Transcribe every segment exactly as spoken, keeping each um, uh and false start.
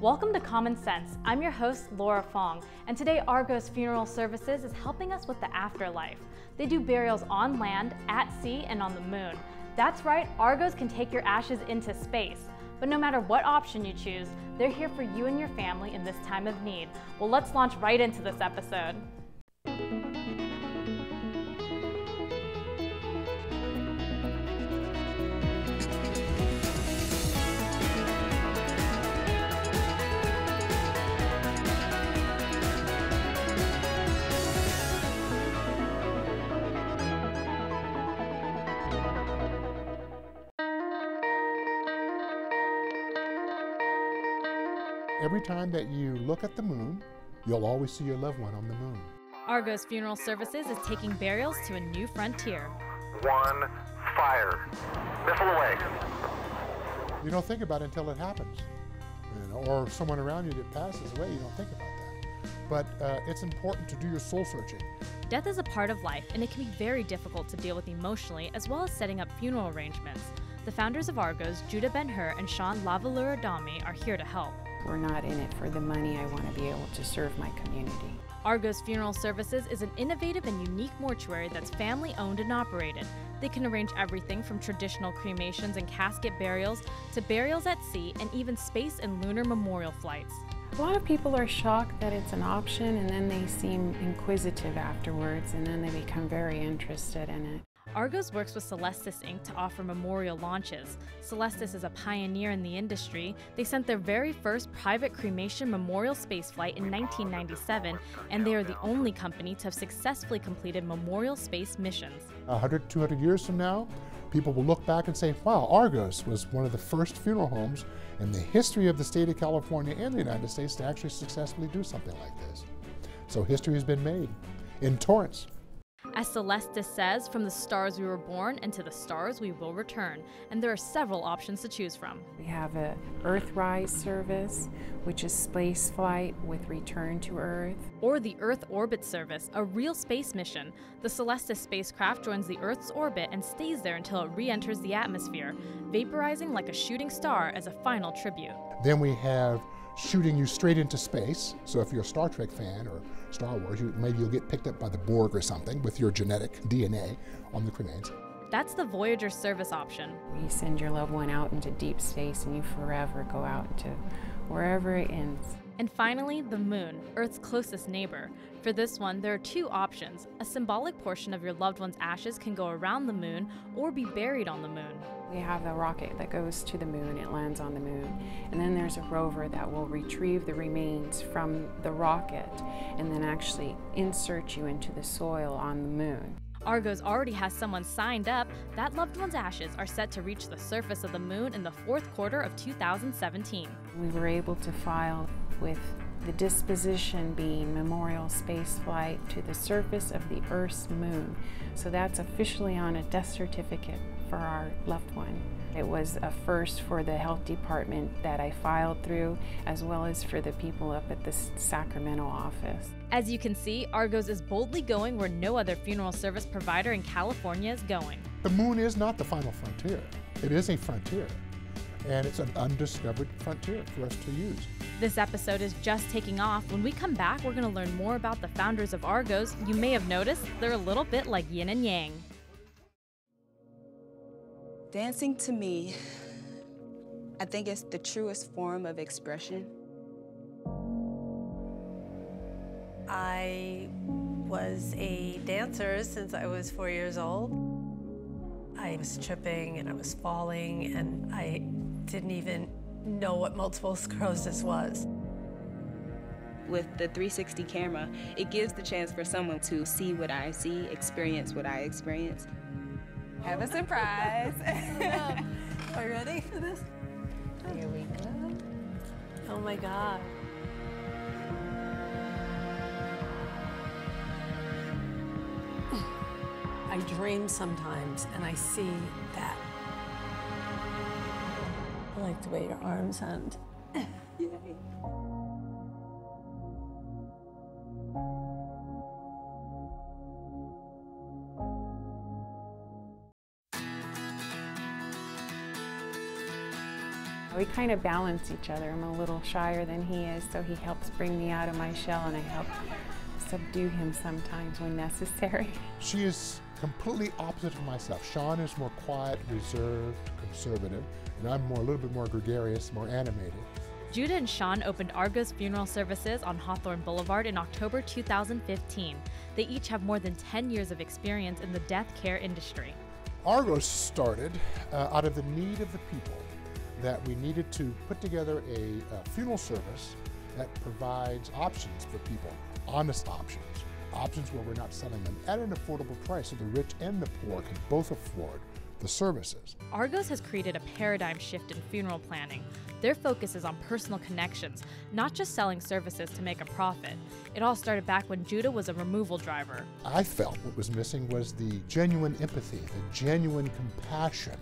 Welcome to Common Sense. I'm your host, Laura Fong, and today Argos Funeral Services is helping us with the afterlife. They do burials on land, at sea, and on the moon. That's right, Argos can take your ashes into space. But no matter what option you choose, they're here for you and your family in this time of need. Well, let's launch right into this episode. Every time that you look at the moon, you'll always see your loved one on the moon. Argos Funeral Services is taking burials to a new frontier. One, fire. Missile away. You don't think about it until it happens. You know, or someone around you that passes away, you don't think about that. But uh, it's important to do your soul searching. Death is a part of life, and it can be very difficult to deal with emotionally, as well as setting up funeral arrangements. The founders of Argos, Judah Ben-Hur and Shawn Lavalleur-Adame, are here to help. We're not in it for the money. I want to be able to serve my community. Argos Funeral Services is an innovative and unique mortuary that's family-owned and operated. They can arrange everything from traditional cremations and casket burials to burials at sea and even space and lunar memorial flights. A lot of people are shocked that it's an option, and then they seem inquisitive afterwards, and then they become very interested in it. Argos works with Celestis, Incorporated to offer memorial launches. Celestis is a pioneer in the industry. They sent their very first private cremation memorial spaceflight in nineteen ninety-seven, and they are the only company to have successfully completed memorial space missions. one hundred, two hundred years from now, people will look back and say, wow, Argos was one of the first funeral homes in the history of the state of California and the United States to actually successfully do something like this. So history has been made in Torrance. As Celestis says, from the stars we were born and to the stars we will return, and there are several options to choose from. We have a Earthrise service, which is space flight with return to Earth. Or the Earth Orbit Service, a real space mission. The Celestis spacecraft joins the Earth's orbit and stays there until it re-enters the atmosphere, vaporizing like a shooting star as a final tribute. Then we have shooting you straight into space. So if you're a Star Trek fan or Star Wars, you, maybe you'll get picked up by the Borg or something with your genetic D N A on the cremains. That's the Voyager service option. You send your loved one out into deep space and you forever go out into wherever it ends. And finally, the moon, Earth's closest neighbor. For this one, there are two options. A symbolic portion of your loved one's ashes can go around the moon or be buried on the moon. We have a rocket that goes to the moon, it lands on the moon, and then there's a rover that will retrieve the remains from the rocket and then actually insert you into the soil on the moon. Argos already has someone signed up. That loved one's ashes are set to reach the surface of the moon in the fourth quarter of two thousand seventeen. We were able to file with the disposition being memorial spaceflight to the surface of the Earth's moon. So that's officially on a death certificate for our loved one. It was a first for the health department that I filed through, as well as for the people up at the Sacramento office. As you can see, Argos is boldly going where no other funeral service provider in California is going. The moon is not the final frontier. It is a frontier, and it's an undiscovered frontier for us to use. This episode is just taking off. When we come back, we're going to learn more about the founders of Argos. You may have noticed they're a little bit like yin and yang. Dancing, to me, I think it's the truest form of expression. I was a dancer since I was four years old. I was tripping and I was falling, and I didn't even know what multiple sclerosis was. With the three sixty camera, it gives the chance for someone to see what I see, experience what I experience. Have a surprise. Are you ready for this? Here we go. Oh my God. I dream sometimes and I see that. I like the way your arms hunt. Yay. I we kind of balance each other. I'm a little shyer than he is, so he helps bring me out of my shell, and I help subdue him sometimes when necessary. She is completely opposite of myself. Shawn is more quiet, reserved, conservative, and I'm more, a little bit more gregarious, more animated. Judah and Shawn opened Argos Funeral Services on Hawthorne Boulevard in October two thousand fifteen. They each have more than ten years of experience in the death care industry. Argos started uh, out of the need of the people, that we needed to put together a, a funeral service that provides options for people, honest options, options where we're not selling them at an affordable price so the rich and the poor can both afford the services. Argos has created a paradigm shift in funeral planning. Their focus is on personal connections, not just selling services to make a profit. It all started back when Judah was a removal driver. I felt what was missing was the genuine empathy, the genuine compassion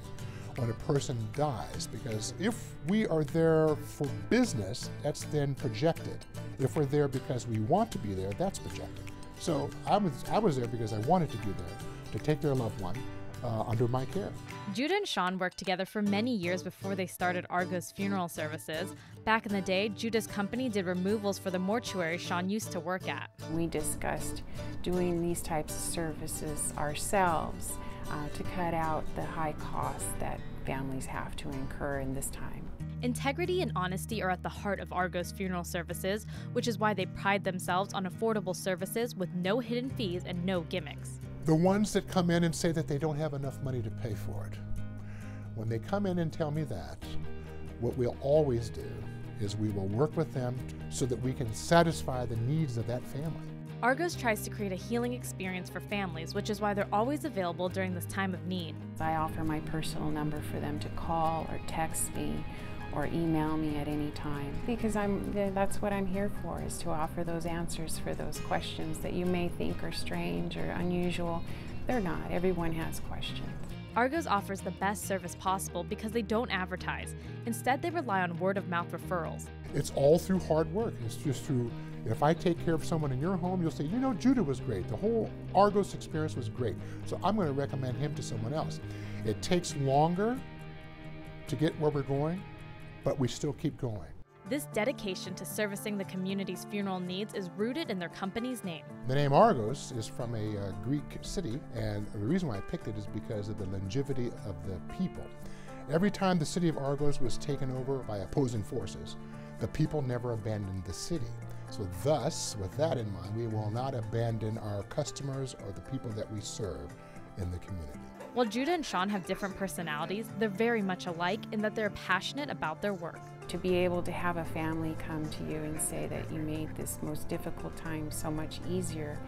when a person dies, because if we are there for business, that's then projected. If we're there because we want to be there, that's projected. So I was, I was there because I wanted to be there, to take their loved one Uh, under my care. Judah and Shawn worked together for many years before they started Argos Funeral Services. Back in the day, Judah's company did removals for the mortuary Shawn used to work at. We discussed doing these types of services ourselves uh, to cut out the high costs that families have to incur in this time. Integrity and honesty are at the heart of Argos Funeral Services, which is why they pride themselves on affordable services with no hidden fees and no gimmicks. The ones that come in and say that they don't have enough money to pay for it, when they come in and tell me that, what we'll always do is we will work with them so that we can satisfy the needs of that family. Argos tries to create a healing experience for families, which is why they're always available during this time of need. I offer my personal number for them to call or text me or email me at any time, because I'm, that's what I'm here for, is to offer those answers for those questions that you may think are strange or unusual. They're not. Everyone has questions. Argos offers the best service possible because they don't advertise. Instead, they rely on word-of-mouth referrals. It's all through hard work. It's just through, if I take care of someone in your home, you'll say, you know, Judah was great. The whole Argos experience was great, so I'm going to recommend him to someone else. It takes longer to get where we're going, but we still keep going. This dedication to servicing the community's funeral needs is rooted in their company's name. The name Argos is from a uh, Greek city, and the reason why I picked it is because of the longevity of the people. Every time the city of Argos was taken over by opposing forces, the people never abandoned the city. So thus, with that in mind, we will not abandon our customers or the people that we serve in the community. While Judah and Shawn have different personalities, they're very much alike in that they're passionate about their work. To be able to have a family come to you and say that you made this most difficult time so much easier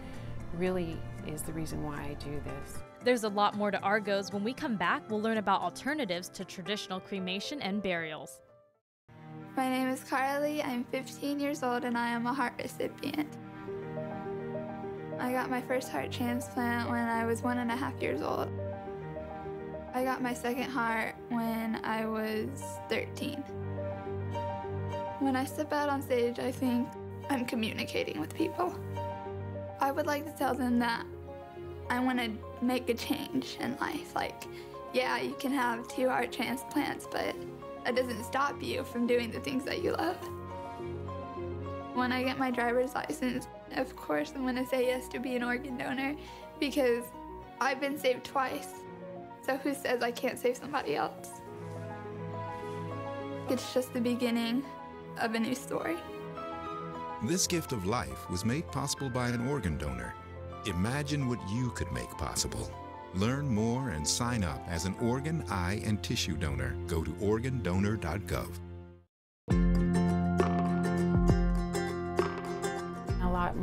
really is the reason why I do this. There's a lot more to Argos. When we come back, we'll learn about alternatives to traditional cremation and burials. My name is Carly. I'm fifteen years old and I am a heart recipient. I got my first heart transplant when I was one and a half years old. I got my second heart when I was thirteen. When I step out on stage, I think I'm communicating with people. I would like to tell them that I want to make a change in life. Like, yeah, you can have two heart transplants, but that doesn't stop you from doing the things that you love. When I get my driver's license, of course I'm going to say yes to be an organ donor, because I've been saved twice. So who says I can't save somebody else? It's just the beginning of a new story. This gift of life was made possible by an organ donor. Imagine what you could make possible. Learn more and sign up as an organ, eye, and tissue donor. Go to organ donor dot gov.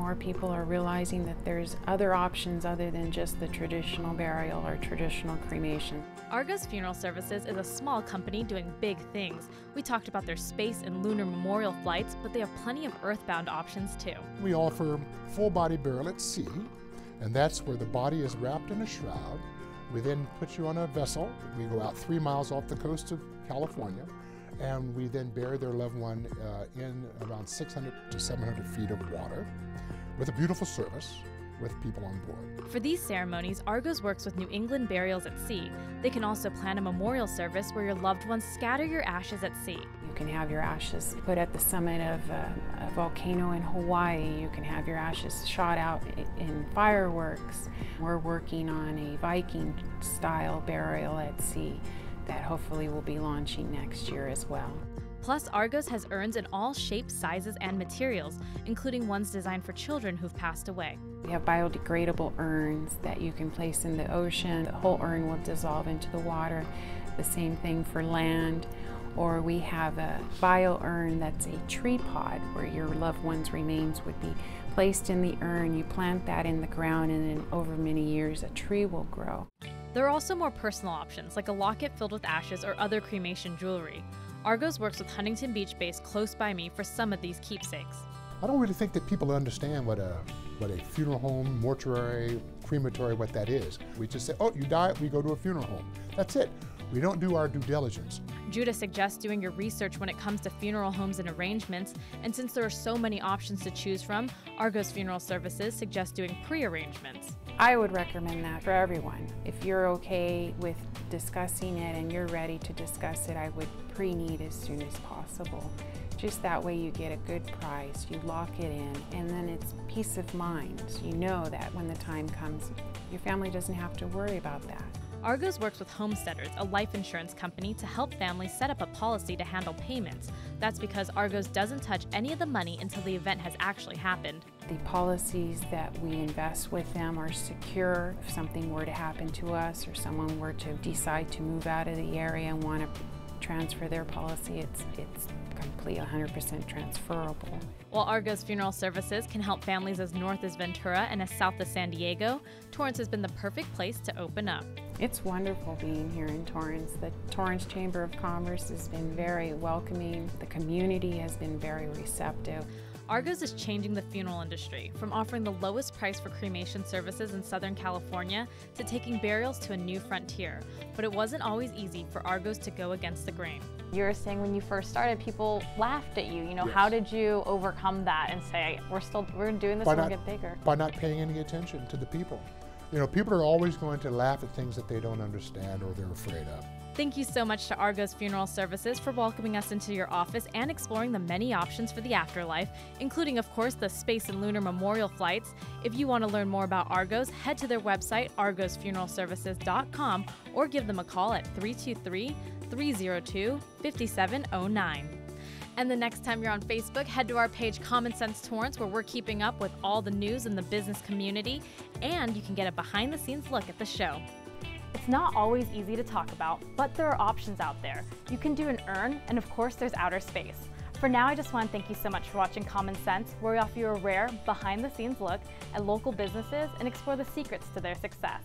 More people are realizing that there's other options other than just the traditional burial or traditional cremation. Argos Funeral Services is a small company doing big things. We talked about their space and lunar memorial flights, but they have plenty of earthbound options too. We offer full-body burial at sea, and that's where the body is wrapped in a shroud. We then put you on a vessel. We go out three miles off the coast of California, and we then bury their loved one uh, in around six hundred to seven hundred feet of water, with a beautiful service, with people on board. For these ceremonies, Argos works with New England Burials at Sea. They can also plan a memorial service where your loved ones scatter your ashes at sea. can have your ashes put at the summit of a, a volcano in Hawaii. You can have your ashes shot out in fireworks. We're working on a Viking-style burial at sea that hopefully will be launching next year as well. Plus, Argos has urns in all shapes, sizes, and materials, including ones designed for children who've passed away. We have biodegradable urns that you can place in the ocean. The whole urn will dissolve into the water. The same thing for land. Or we have a bio urn that's a tree pod where your loved one's remains would be placed in the urn. You plant that in the ground, and then over many years, a tree will grow. There are also more personal options, like a locket filled with ashes or other cremation jewelry. Argos works with Huntington Beach-based Close By Me for some of these keepsakes. I don't really think that people understand what a, what a funeral home, mortuary, crematory, what that is. We just say, oh, you die, we go to a funeral home. That's it. We don't do our due diligence. Judah suggests doing your research when it comes to funeral homes and arrangements, and since there are so many options to choose from, Argos Funeral Services suggests doing pre-arrangements. I would recommend that for everyone. If you're okay with discussing it and you're ready to discuss it, I would pre-need as soon as possible. Just that way you get a good price, you lock it in, and then it's peace of mind. You know that when the time comes, your family doesn't have to worry about that. Argos works with Homesteaders, a life insurance company, to help families set up a policy to handle payments. That's because Argos doesn't touch any of the money until the event has actually happened. The policies that we invest with them are secure. If something were to happen to us or someone were to decide to move out of the area and want to transfer their policy, it's, it's completely one hundred percent transferable. While Argos Funeral Services can help families as north as Ventura and as south as San Diego, Torrance has been the perfect place to open up. It's wonderful being here in Torrance. The Torrance Chamber of Commerce has been very welcoming. The community has been very receptive. Argos is changing the funeral industry, from offering the lowest price for cremation services in Southern California to taking burials to a new frontier. But it wasn't always easy for Argos to go against the grain. You were saying when you first started, people laughed at you. You know, yes. How did you overcome that and say, we're still we're doing this and we'll get bigger? By not paying any attention to the people. You know, people are always going to laugh at things that they don't understand or they're afraid of. Thank you so much to Argos Funeral Services for welcoming us into your office and exploring the many options for the afterlife, including, of course, the space and lunar memorial flights. If you want to learn more about Argos, head to their website, argos funeral services dot com, or give them a call at three two three, three zero two, five seven zero nine. And the next time you're on Facebook, head to our page, Common Sense Torrance, where we're keeping up with all the news in the business community, and you can get a behind-the-scenes look at the show. It's not always easy to talk about, but there are options out there. You can do an urn, and of course, there's outer space. For now, I just want to thank you so much for watching Common Sense, where we offer you a rare, behind-the-scenes look at local businesses and explore the secrets to their success.